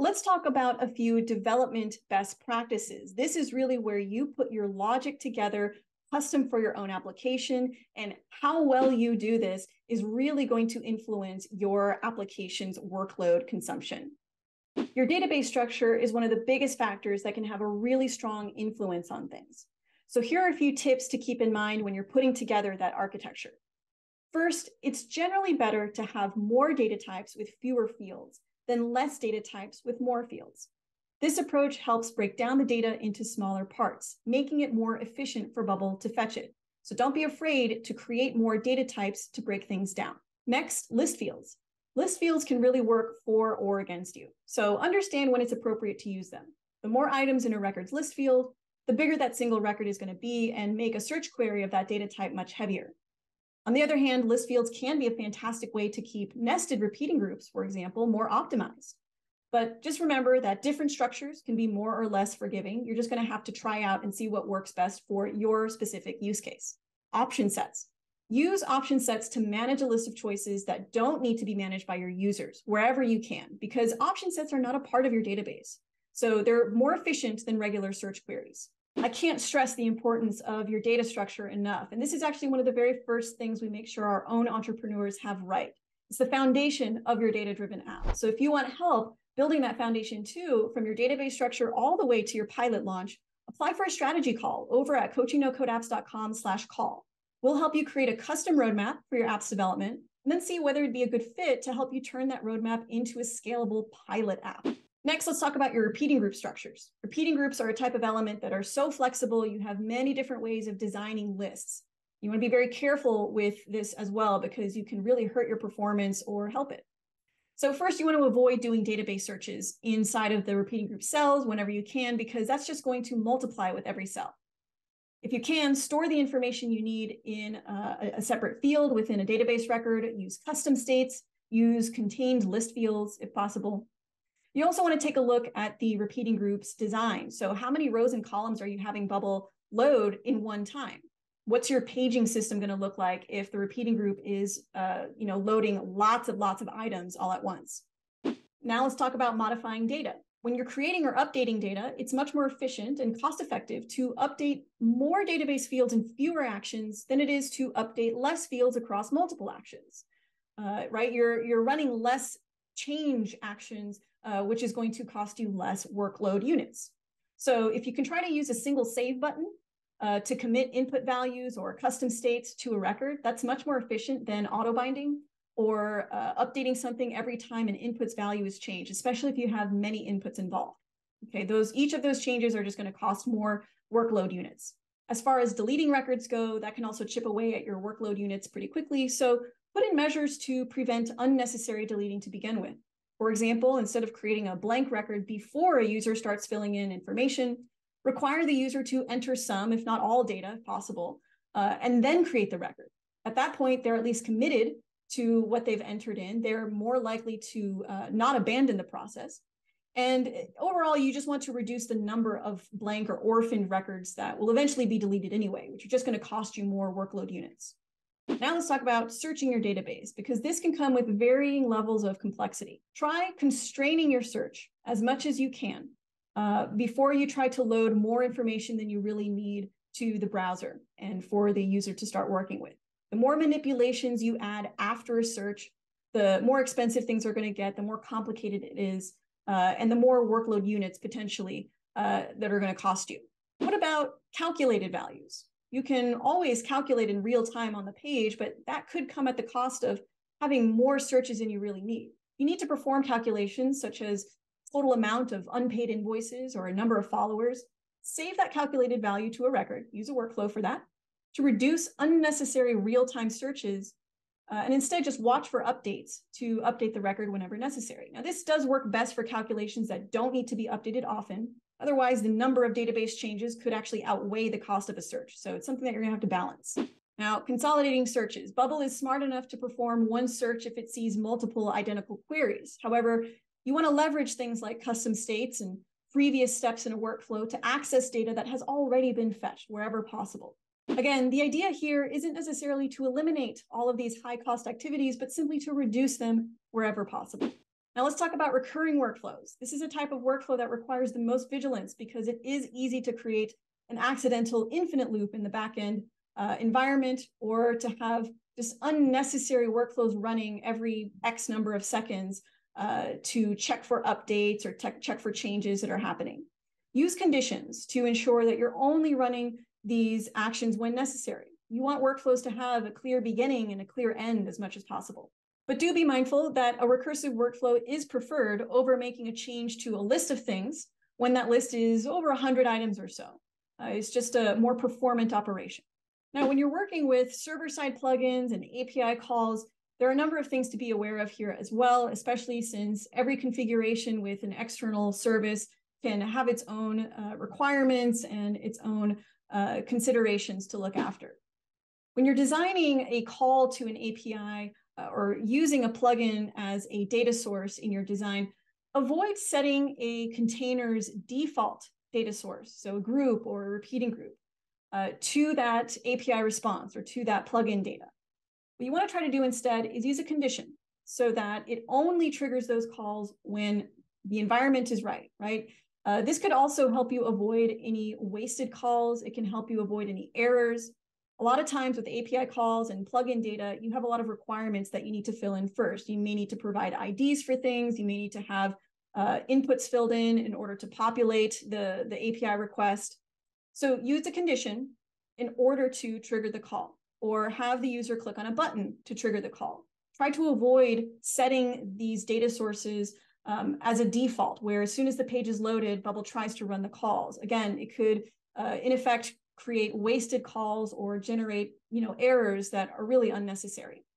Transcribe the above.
Let's talk about a few development best practices. This is really where you put your logic together custom for your own application, and how well you do this is really going to influence your application's workload consumption. Your database structure is one of the biggest factors that can have a really strong influence on things. So here are a few tips to keep in mind when you're putting together that architecture. First, it's generally better to have more data types with fewer fields than less data types with more fields. This approach helps break down the data into smaller parts, making it more efficient for Bubble to fetch it. So don't be afraid to create more data types to break things down. Next, list fields. List fields can really work for or against you, so understand when it's appropriate to use them. The more items in a record's list field, the bigger that single record is going to be, and make a search query of that data type much heavier. On the other hand, list fields can be a fantastic way to keep nested repeating groups, for example, more optimized. But just remember that different structures can be more or less forgiving. You're just going to have to try out and see what works best for your specific use case. Option sets. Use option sets to manage a list of choices that don't need to be managed by your users wherever you can, because option sets are not a part of your database. So they're more efficient than regular search queries. I can't stress the importance of your data structure enough. And this is actually one of the very first things we make sure our own entrepreneurs have right. It's the foundation of your data-driven app. So if you want help building that foundation too, from your database structure all the way to your pilot launch, apply for a strategy call over at coachingnocodeapps.com/call. We'll help you create a custom roadmap for your app's development, and then see whether it'd be a good fit to help you turn that roadmap into a scalable pilot app. Next, let's talk about your repeating group structures. Repeating groups are a type of element that are so flexible, you have many different ways of designing lists. You want to be very careful with this as well, because you can really hurt your performance or help it. So first, you want to avoid doing database searches inside of the repeating group cells whenever you can, because that's just going to multiply with every cell. If you can, store the information you need in a separate field within a database record, use custom states, use contained list fields if possible. You also want to take a look at the repeating group's design. So how many rows and columns are you having Bubble load in one time? What's your paging system going to look like if the repeating group is loading lots of items all at once? Now let's talk about modifying data. When you're creating or updating data, it's much more efficient and cost-effective to update more database fields and fewer actions than it is to update less fields across multiple actions, right? You're running less change actions, which is going to cost you less workload units. So if you can try to use a single save button, to commit input values or custom states to a record, that's much more efficient than auto-binding or updating something every time an input's value is changed, especially if you have many inputs involved. Okay, each of those changes are just going to cost more workload units. As far as deleting records go, that can also chip away at your workload units pretty quickly, so put in measures to prevent unnecessary deleting to begin with. For example, instead of creating a blank record before a user starts filling in information, require the user to enter some, if not all, data if possible, and then create the record. At that point, they're at least committed to what they've entered in. They're more likely to not abandon the process. And overall, you just want to reduce the number of blank or orphaned records that will eventually be deleted anyway, which are just going to cost you more workload units. Now let's talk about searching your database, because this can come with varying levels of complexity. Try constraining your search as much as you can before you try to load more information than you really need to the browser and for the user to start working with. The more manipulations you add after a search, the more expensive things are going to get, the more complicated it is, and the more workload units potentially that are going to cost you. What about calculated values? You can always calculate in real time on the page, but that could come at the cost of having more searches than you really need. You need to perform calculations such as total amount of unpaid invoices or a number of followers. Save that calculated value to a record, use a workflow for that, to reduce unnecessary real-time searches, and instead just watch for updates to update the record whenever necessary. Now, this does work best for calculations that don't need to be updated often. Otherwise, the number of database changes could actually outweigh the cost of a search. So it's something that you're going to have to balance. Now, consolidating searches. Bubble is smart enough to perform one search if it sees multiple identical queries. However, you want to leverage things like custom states and previous steps in a workflow to access data that has already been fetched wherever possible. Again, the idea here isn't necessarily to eliminate all of these high-cost activities, but simply to reduce them wherever possible. Now let's talk about recurring workflows. This is a type of workflow that requires the most vigilance because it is easy to create an accidental infinite loop in the backend environment, or to have just unnecessary workflows running every X number of seconds to check for updates or check for changes that are happening. Use conditions to ensure that you're only running these actions when necessary. You want workflows to have a clear beginning and a clear end as much as possible. But do be mindful that a recursive workflow is preferred over making a change to a list of things when that list is over 100 items or so. It's just a more performant operation. Now, when you're working with server-side plugins and API calls, there are a number of things to be aware of here as well, especially since every configuration with an external service can have its own requirements and its own considerations to look after. When you're designing a call to an API or using a plugin as a data source in your design, avoid setting a container's default data source, so a group or a repeating group, to that API response or to that plugin data. What you want to try to do instead is use a condition so that it only triggers those calls when the environment is right? This could also help you avoid any wasted calls. It can help you avoid any errors. A lot of times with API calls and plugin data, you have a lot of requirements that you need to fill in first. You may need to provide IDs for things. You may need to have inputs filled in order to populate the API request. So use a condition in order to trigger the call, or have the user click on a button to trigger the call. Try to avoid setting these data sources as a default, where as soon as the page is loaded, Bubble tries to run the calls. Again, it could, in effect, create wasted calls or generate errors that are really unnecessary.